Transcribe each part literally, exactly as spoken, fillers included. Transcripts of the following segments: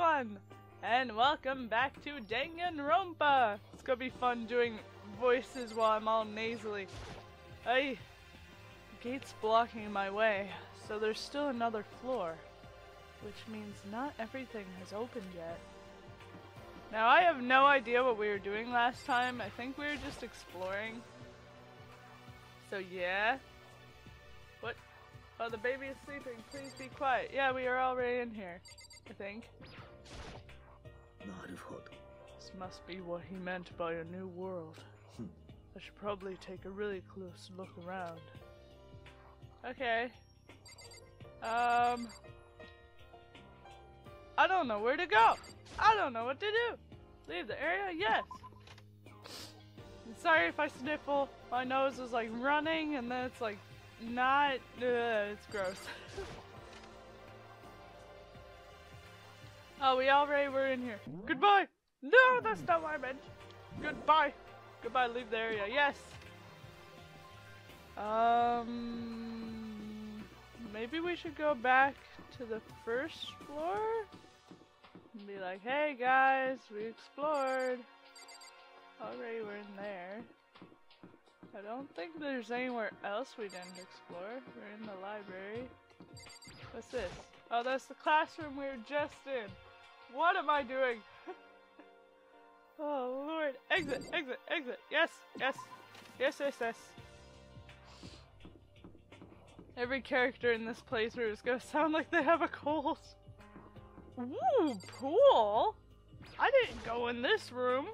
everyone, and welcome back to Danganronpa. It's gonna be fun doing voices while I'm all nasally. Hey, gate's blocking my way, so there's still another floor, which means not everything has opened yet. Now I have no idea what we were doing last time. I think we were just exploring. So yeah. What? Oh, the baby is sleeping. Please be quiet. Yeah, we are already in here, I think. This must be what he meant by a new world. Hmm. I should probably take a really close look around. Okay. Um... I don't know where to go! I don't know what to do! Leave the area? Yes! I'm sorry if I sniffle. My nose is like running and then it's like not... Ugh, it's gross. Oh, we already were in here. Goodbye! No, that's not what I meant! Goodbye! Goodbye, leave the area. Yes! Um... Maybe we should go back to the first floor? And be like, hey guys, we explored. Already we're in there. I don't think there's anywhere else we didn't explore. We're in the library. What's this? Oh, that's the classroom we were just in. What am I doing? Oh Lord, exit, exit, exit. Yes, yes, yes, yes, yes. Every character in this playthrough is gonna sound like they have a cold. Ooh, pool! I didn't go in this room!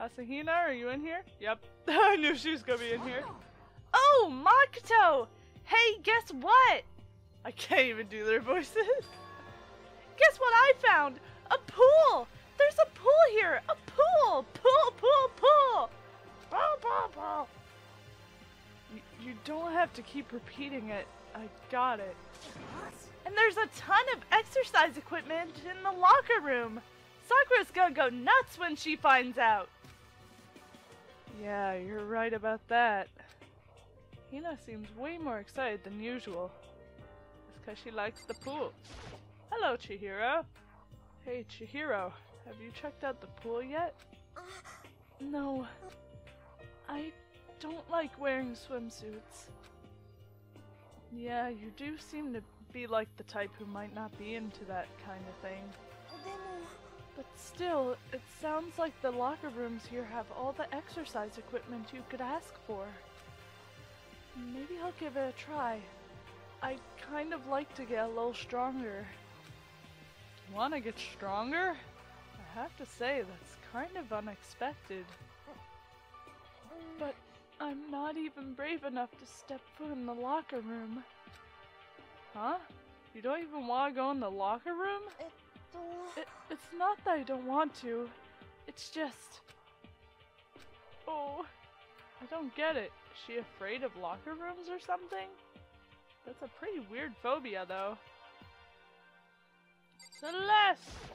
Asahina, are you in here? Yep. I knew she was gonna be in here. Oh, Makoto! Hey, guess what? I can't even do their voices. Guess what I found? A pool! There's a pool here! A pool! Pool, pool, pool! Pool, pool, pool! You, you don't have to keep repeating it. I got it. And there's a ton of exercise equipment in the locker room. Sakura's gonna go nuts when she finds out. Yeah, you're right about that. Hina seems way more excited than usual. It's because she likes the pool. Hello, Chihiro. Hey, Chihiro, have you checked out the pool yet? No. I don't like wearing swimsuits. Yeah, you do seem to be like the type who might not be into that kind of thing. But still, it sounds like the locker rooms here have all the exercise equipment you could ask for. Maybe I'll give it a try. I'd kind of like to get a little stronger. Want to get stronger? I have to say, that's kind of unexpected. But I'm not even brave enough to step foot in the locker room. Huh? You don't even want to go in the locker room? It, it's not that I don't want to. It's just... Oh, I don't get it. Is she afraid of locker rooms or something? That's a pretty weird phobia, though. Celeste!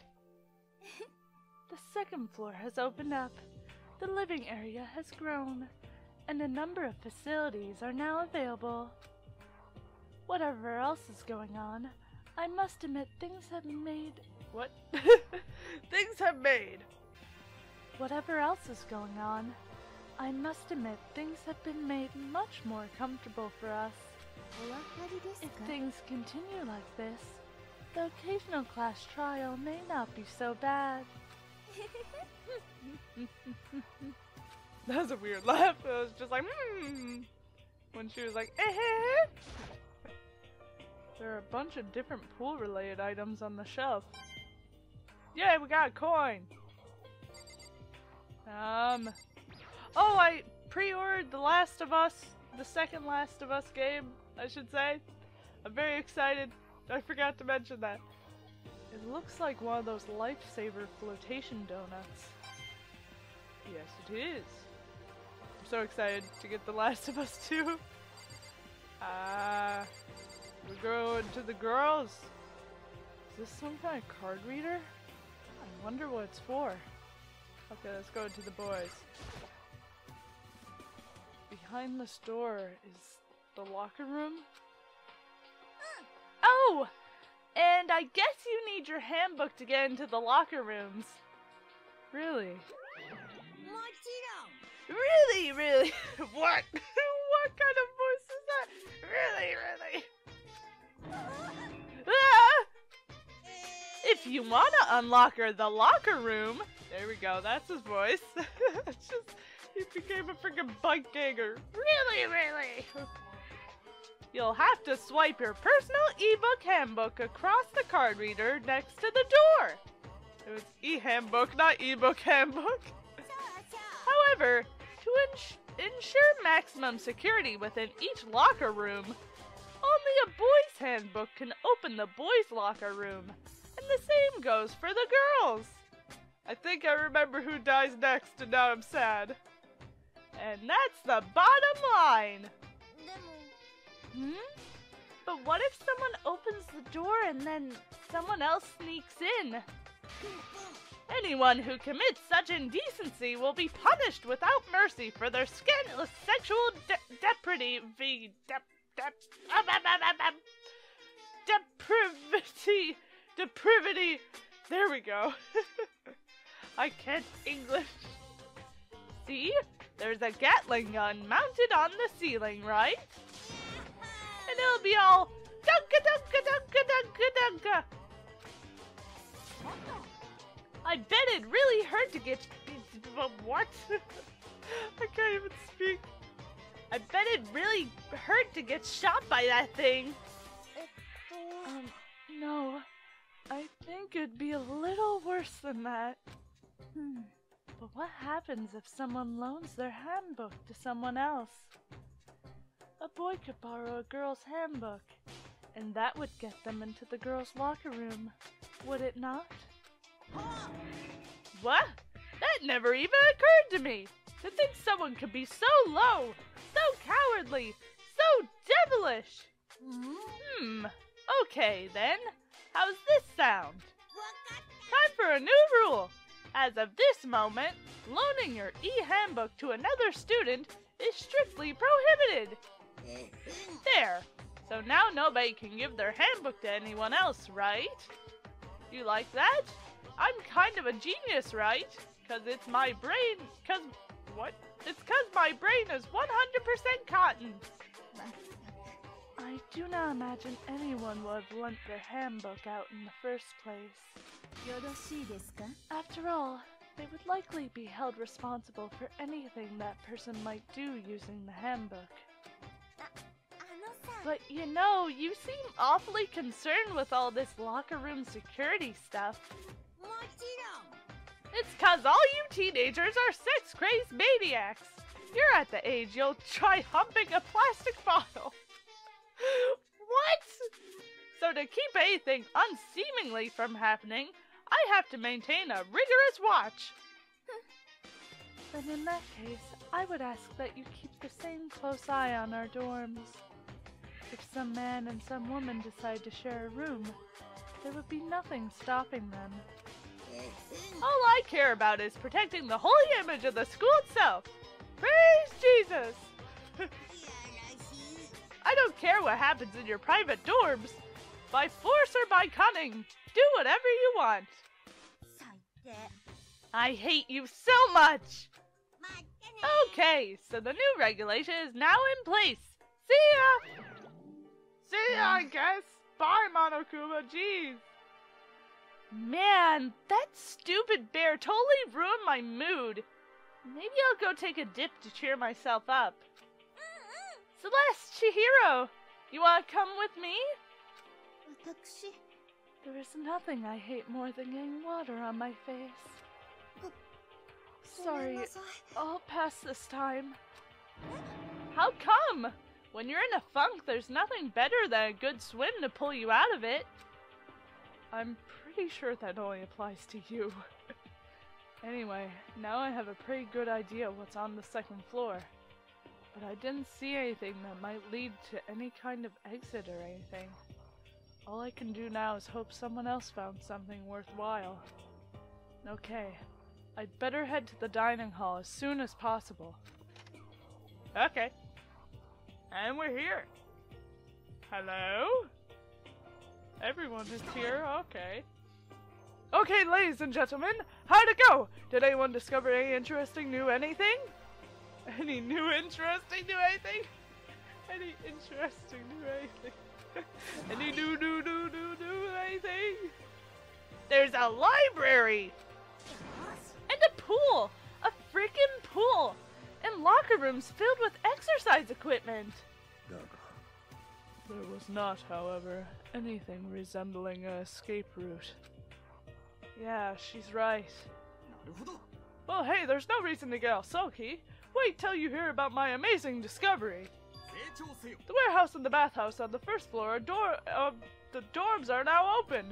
The second floor has opened up. The living area has grown, and a number of facilities are now available. Whatever else is going on, I must admit things have made... What? Things have made! Whatever else is going on, I must admit things have been made much more comfortable for us. If things continue like this, the occasional class trial may not be so bad. That was a weird laugh. It was just like, hmm. When she was like, eh, eh, eh. There are a bunch of different pool-related items on the shelf. Yay, we got a coin! Um. Oh, I pre-ordered The Last of Us, the second Last of Us game, I should say. I'm very excited. I forgot to mention that. It looks like one of those lifesaver flotation donuts. Yes, it is. I'm so excited to get The Last of Us two. Ah, uh, we're going to the girls. Is this some kind of card reader? I wonder what it's for. Okay, let's go to the boys. Behind this door is the locker room. Oh! And I guess you need your handbook to get into the locker rooms. Really? Really, really? What? What kind of voice is that? Really, really? Ah! If you wanna unlock her the locker room, there we go, that's his voice. It's just, he became a freaking bug ganger. Really, really? You'll have to swipe your personal ebook handbook across the card reader next to the door. It was e-handbook, not ebook handbook. However, to ins ensure maximum security within each locker room, only a boy's handbook can open the boys' locker room, and the same goes for the girls. I think I remember who dies next, and now I'm sad. And that's the bottom line. Hmm? But what if someone opens the door and then someone else sneaks in? Anyone who commits such indecency will be punished without mercy for their scandalous sexual de depravity, dep dep um, um, um, um, um, depravity, depravity. There we go. I can't English. See, there's a Gatling gun mounted on the ceiling, right? And it'll be all dunka dunka dunka dunka dunka. I bet it really hurt to get. What? I can't even speak. I bet it really hurt to get shot by that thing. Um, no. I think it'd be a little worse than that. Hmm. But what happens if someone loans their handbook to someone else? A boy could borrow a girl's handbook, and that would get them into the girls' locker room, would it not? What? That never even occurred to me! To think someone could be so low, so cowardly, so devilish! Hmm, okay then, how's this sound? Time for a new rule! As of this moment, loaning your e-handbook to another student is strictly prohibited! There! So now nobody can give their handbook to anyone else, right? You like that? I'm kind of a genius, right? Cause it's my brain, cause, what? It's cause my brain is one hundred percent cotton. I do not imagine anyone would have lent their handbook out in the first place. After all, they would likely be held responsible for anything that person might do using the handbook. But you know, you seem awfully concerned with all this locker room security stuff. It's cause all you teenagers are sex-crazed maniacs. You're at the age you'll try humping a plastic bottle. What? So to keep anything unseemingly from happening, I have to maintain a rigorous watch. Then in that case, I would ask that you keep the same close eye on our dorms. If some man and some woman decide to share a room, there would be nothing stopping them. All I care about is protecting the holy image of the school itself. Praise Jesus! I don't care what happens in your private dorms. By force or by cunning, do whatever you want. I hate you so much! Okay, so the new regulation is now in place. See ya! See ya, I guess. Bye, Monokuma. Jeez. Man, that stupid bear totally ruined my mood. Maybe I'll go take a dip to cheer myself up. Celeste, Chihiro, you want to come with me? There is nothing I hate more than getting water on my face. Sorry, I'll pass this time. How come? When you're in a funk, there's nothing better than a good swim to pull you out of it. I'm pretty sure that only applies to you. Anyway, now I have a pretty good idea what's on the second floor. But I didn't see anything that might lead to any kind of exit or anything. All I can do now is hope someone else found something worthwhile. Okay, I'd better head to the dining hall as soon as possible. Okay. And we're here. Hello? Everyone is here, okay. Okay, ladies and gentlemen, how'd it go? Did anyone discover any interesting new anything? Any new interesting new anything? Any interesting new anything? Any new new new new new anything? There's a library! And a pool! A freaking pool! And locker rooms filled with exercise equipment! There was not, however, anything resembling an escape route. Yeah, she's right. Well, hey, there's no reason to get all sulky. Wait till you hear about my amazing discovery. The warehouse and the bathhouse on the first floor of uh, the dorms are now open.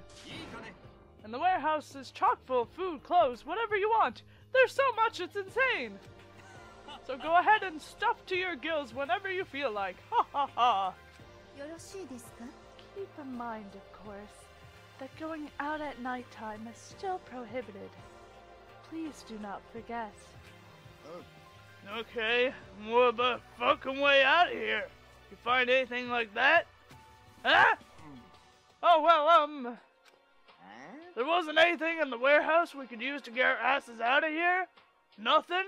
And the warehouse is chock full of food, clothes, whatever you want. There's so much, it's insane. So go ahead and stuff to your gills whenever you feel like. Ha ha ha. Keep in mind, of course, that going out at nighttime is still prohibited. Please do not forget. Oh. Okay, what about fucking way out of here? You find anything like that? Huh? Oh, well, um... there wasn't anything in the warehouse we could use to get our asses out of here? Nothing?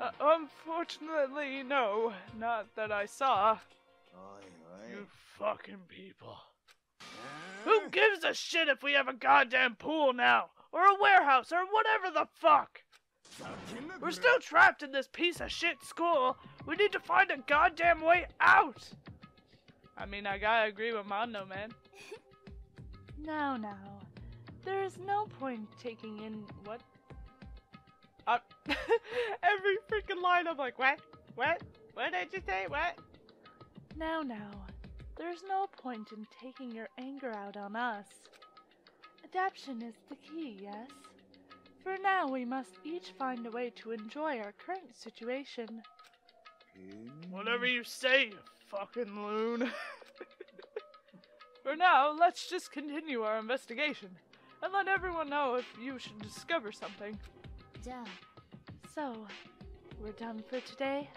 Uh, unfortunately, no. Not that I saw. You fucking people. Who gives a shit if we have a goddamn pool now? Or a warehouse, or whatever the fuck? We're still trapped in this piece of shit school. We need to find a goddamn way out. I mean, I gotta agree with Mondo, man. No, no. There is no point taking in... What? Uh, every freaking line I'm like, what? What? What did you say? What? Now, now, there's no point in taking your anger out on us. Adaption is the key, yes? For now, we must each find a way to enjoy our current situation. Whatever you say, you fucking loon. For now, let's just continue our investigation, and let everyone know if you should discover something. Yeah. So, we're done for today?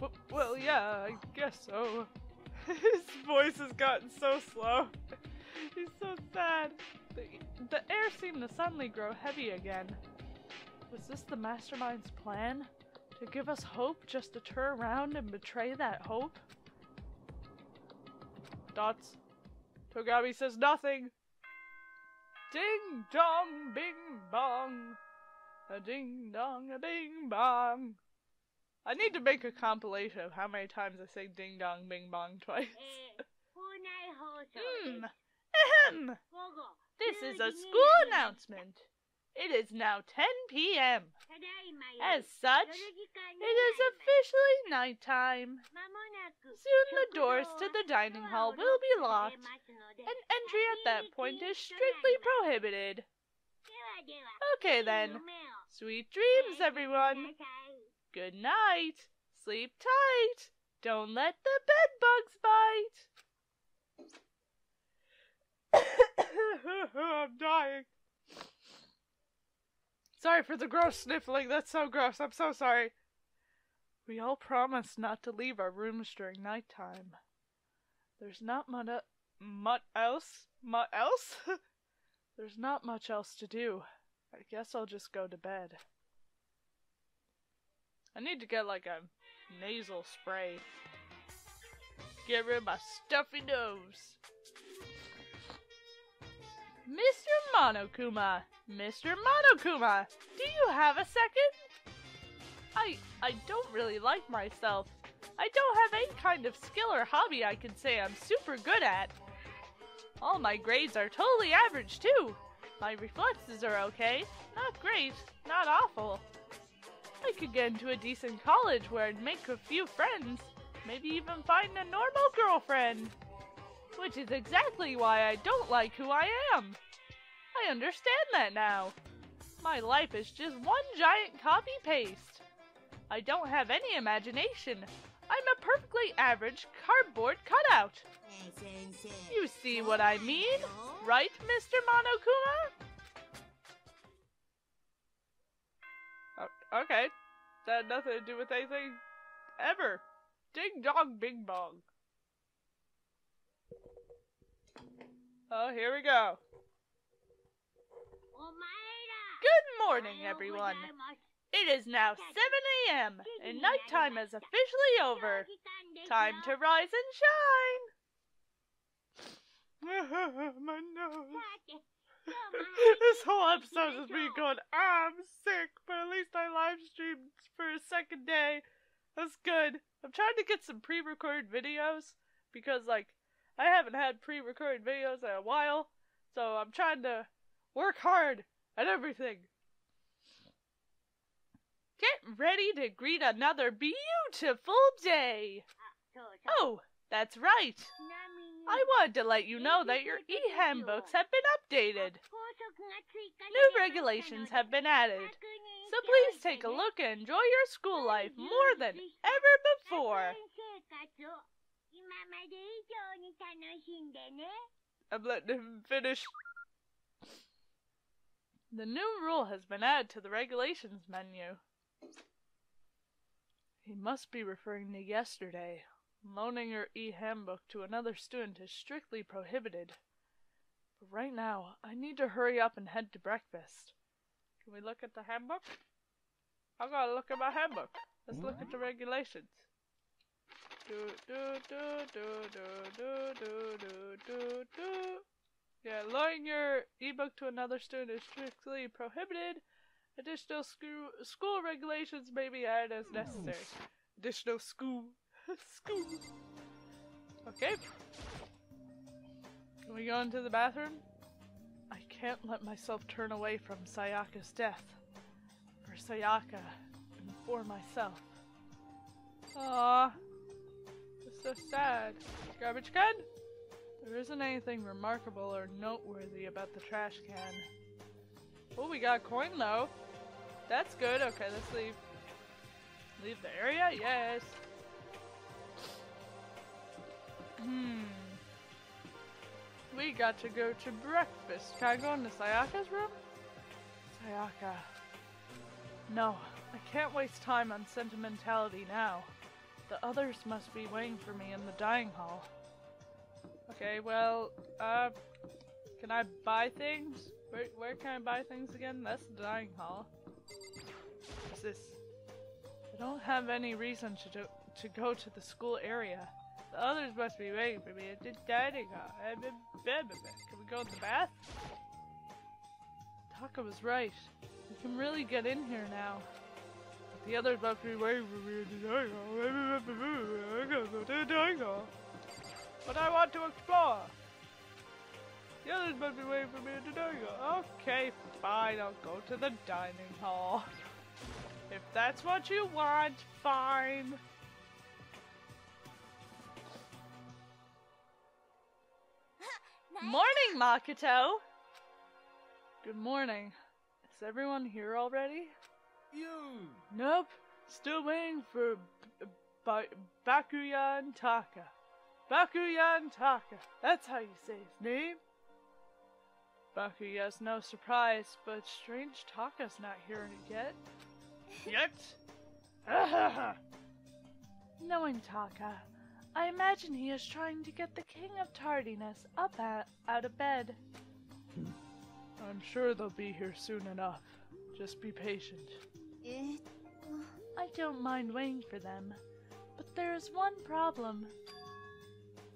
Well, well, yeah, I guess so. His voice has gotten so slow. He's so sad. The, the air seemed to suddenly grow heavy again. Was this the mastermind's plan? To give us hope just to turn around and betray that hope? Dots. Togami says nothing. Ding dong, bing bong. A ding dong, a bing bong. I need to make a compilation of how many times I say ding dong bing bong twice. mm. Ahem. This is a school announcement. It is now ten p m As such, it is officially nighttime. Soon the doors to the dining hall will be locked, and entry at that point is strictly prohibited. Okay then, sweet dreams everyone. Good night. Sleep tight. Don't let the bed bugs bite. I'm dying. Sorry for the gross sniffling. That's so gross. I'm so sorry. We all promised not to leave our rooms during nighttime. There's not much much else. Much else? There's not much else to do. I guess I'll just go to bed. I need to get like a nasal spray. Get rid of my stuffy nose. Mister Monokuma, Mister Monokuma, do you have a second? I I don't really like myself. I don't have any kind of skill or hobby I can say I'm super good at. All my grades are totally average too. My reflexes are okay, not great, not awful. I could get into a decent college where I'd make a few friends, maybe even find a normal girlfriend. Which is exactly why I don't like who I am. I understand that now. My life is just one giant copy-paste. I don't have any imagination. I'm a perfectly average cardboard cutout. You see what I mean, right, Mister Monokuma? Okay, that had nothing to do with anything, ever. Ding dong, bing bong. Oh, here we go. Good morning, everyone. It is now seven A M and nighttime is officially over. Time to rise and shine. My nose. This whole episode has been going, I'm sick, but at least I live streamed for a second day. That's good. I'm trying to get some pre-recorded videos because, like, I haven't had pre-recorded videos in a while, so I'm trying to work hard at everything. Get ready to greet another beautiful day. Oh, that's right. I wanted to let you know that your e-ham books have been updated. New regulations have been added, so please take a look and enjoy your school life more than ever before. I'm letting him finish. The new rule has been added to the regulations menu. He must be referring to yesterday. Loaning your e-handbook to another student is strictly prohibited. But right now, I need to hurry up and head to breakfast. Can we look at the handbook? I gotta look at my handbook. Let's look at the regulations. Do do do do do do do do do. Yeah, loaning your e-book to another student is strictly prohibited. Additional school school regulations may be added as necessary. Additional school. School. Okay. Can we go into the bathroom? I can't let myself turn away from Sayaka's death. For Sayaka and for myself. Aww. It's so sad. Garbage can? There isn't anything remarkable or noteworthy about the trash can. Oh, we got a coin though. That's good. Okay, let's leave. Leave the area? Yes. Hmm. We got to go to breakfast. Can I go into Sayaka's room? Sayaka. No, I can't waste time on sentimentality now. The others must be waiting for me in the dining hall. Okay, well, uh, can I buy things? Where, where can I buy things again? That's the dining hall. What's this? I don't have any reason to, do, to go to the school area. The others must be waiting for me. It's just dining hall. Can we go in the bath? Taka was right. We can really get in here now. But the others must be waiting for me in the dining hall. I gotta go to the dining hall. But I want to explore. The others must be waiting for me in the dining hall. Okay, fine. I'll go to the dining hall. If that's what you want, fine. Morning, Makoto! Good morning. Is everyone here already? You! Nope. Still waiting for B B Byakuya and Taka. Byakuya and Taka. That's how you say his name. Bakuya's no surprise, but strange Taka's not here yet. Yet? Knowing Taka, I imagine he is trying to get the King of Tardiness up at, out of bed. I'm sure they'll be here soon enough. Just be patient. I don't mind waiting for them, but there is one problem.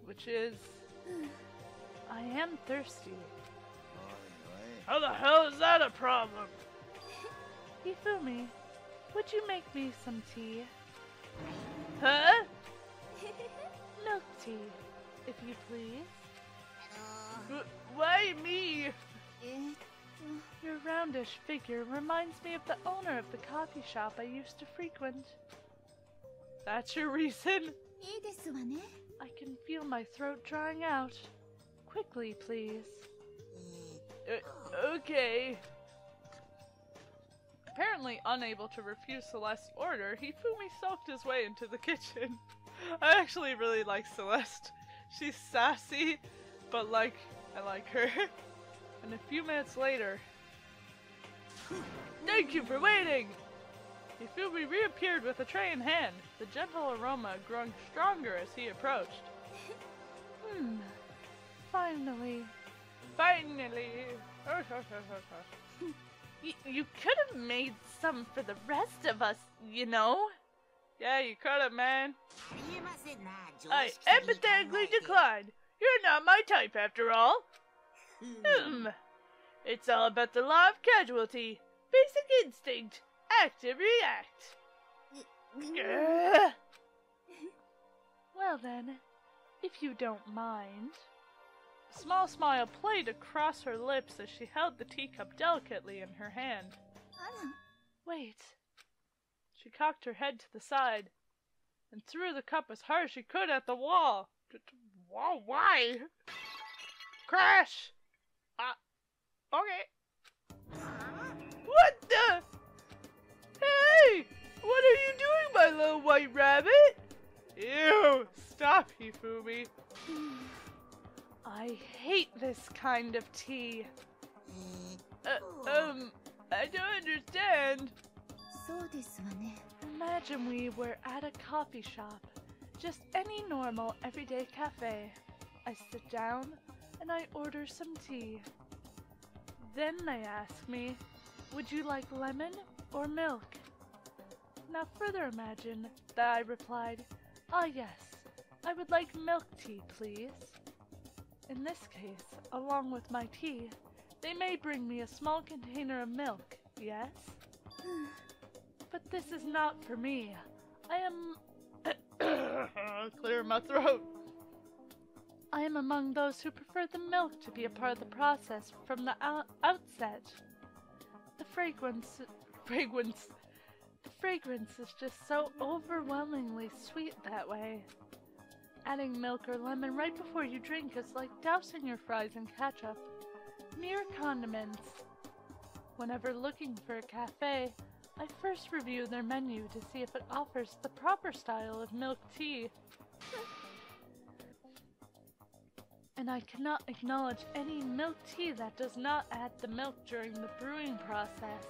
Which is... I am thirsty. How the hell is that a problem? Hifumi, would you make me some tea? Huh? Milk tea, if you please. Uh, Why me? Your roundish figure reminds me of the owner of the coffee shop I used to frequent. That's your reason? I can feel my throat drying out. Quickly, please. Uh, okay. Apparently unable to refuse Celeste's order, Hifumi soaked his way into the kitchen. I actually really like Celeste. She's sassy, but like, I like her. And a few minutes later... Thank you for waiting! Hifumi reappeared with a tray in hand, the gentle aroma growing stronger as he approached. Hmm, finally. Finally! Oh, oh, oh, oh, oh. You, you could have made some for the rest of us, you know? Yeah, you could have, man. I empathetically declined. You're not my type, after all. Hmm. It's all about the law of casualty. Basic instinct. Act and react. Well then, if you don't mind. A small smile played across her lips as she held the teacup delicately in her hand. Wait. She cocked her head to the side and threw the cup as hard as she could at the wall. Wall? Why? Crash! Ah, uh, okay. What the? Hey! What are you doing, my little white rabbit? Ew! Stop, Hifumi. I hate this kind of tea. Uh, um, I don't understand. Imagine we were at a coffee shop, just any normal everyday cafe. I sit down and I order some tea. Then they ask me, would you like lemon or milk? Now further imagine that I replied, ah yes, I would like milk tea please. In this case, along with my tea, they may bring me a small container of milk, yes? But this is not for me. I am... Clear my throat. I am among those who prefer the milk to be a part of the process from the out outset. The fragrance... Fragrance... The fragrance is just so overwhelmingly sweet that way. Adding milk or lemon right before you drink is like dousing your fries in ketchup. Mere condiments. Whenever looking for a cafe, I first review their menu to see if it offers the proper style of milk tea. And I cannot acknowledge any milk tea that does not add the milk during the brewing process.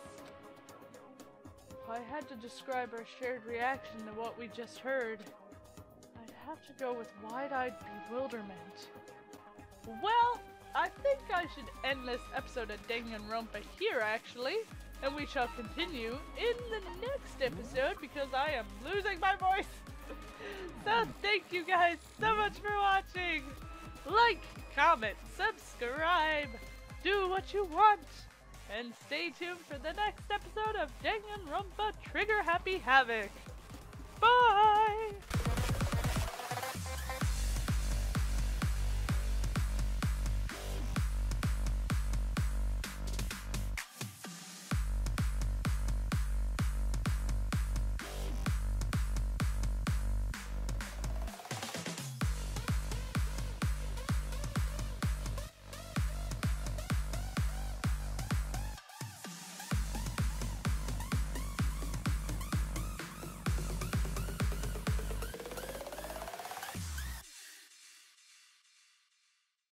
If I had to describe our shared reaction to what we just heard, I'd have to go with wide-eyed bewilderment. Well, I think I should end this episode of Danganronpa here, actually. And we shall continue in the next episode because I am losing my voice. So thank you guys so much for watching. Like, comment, subscribe, do what you want. And stay tuned for the next episode of Danganronpa Trigger Happy Havoc. Bye!